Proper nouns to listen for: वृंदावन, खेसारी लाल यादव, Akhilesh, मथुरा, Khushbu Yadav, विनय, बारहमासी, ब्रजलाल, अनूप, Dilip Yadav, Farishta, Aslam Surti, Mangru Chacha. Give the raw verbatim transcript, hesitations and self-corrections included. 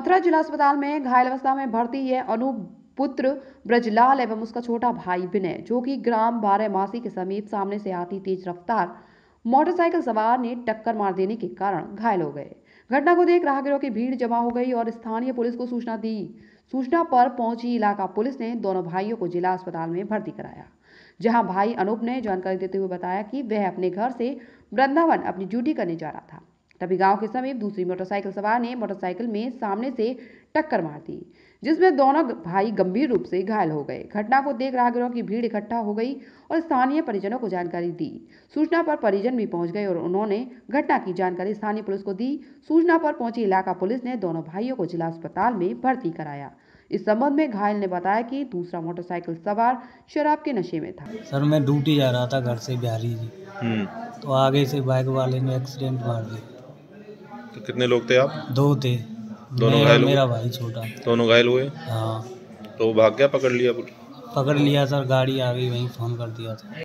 मथुरा जिला अस्पताल में घायल अवस्था में भर्ती है अनूप पुत्र ब्रजलाल एवं उसका छोटा भाई विनय, जो कि ग्राम बारहमासी के समीप सामने से आती तेज रफ्तार मोटरसाइकिल सवार ने टक्कर मार देने के कारण घायल हो गए। घटना को देख राहगीरों की भीड़ जमा हो गई और स्थानीय पुलिस को सूचना दी। सूचना पर पहुंची इलाका पुलिस ने दोनों भाइयों को जिला अस्पताल में भर्ती कराया, जहां भाई अनूप ने जानकारी देते हुए बताया कि वह अपने घर से वृंदावन अपनी ड्यूटी करने जा रहा था, तभी गांव के समीप दूसरी मोटरसाइकिल सवार ने मोटरसाइकिल में सामने से टक्कर मार दी, जिसमें दोनों भाई गंभीर रूप से घायल हो गए। घटना को देख राहगीरों की भीड़ इकट्ठा हो गई और स्थानीय परिजनों को जानकारी दी। सूचना पर परिजन भी पहुंच गए और उन्होंने घटना की जानकारी स्थानीय पुलिस को दी। सूचना पर पहुंची इलाका पुलिस ने दोनों भाइयों को जिला अस्पताल में भर्ती कराया। इस संबंध में घायल ने बताया कि दूसरा मोटरसाइकिल सवार शराब के नशे में था। सर, मैं ड्यूटी जा रहा था घर से बिहारी जी, तो आगे से बाइक वाले ने एक्सीडेंट मार दिया। तो कितने लोग थे आप? दो थे, दोनों घायल। मेरा भाई छोटा। दोनों घायल हुए? हाँ। तो भाग गया? पकड़ लिया? पकड़ लिया सर, गाड़ी आ गई, वहीं फोन कर दिया था।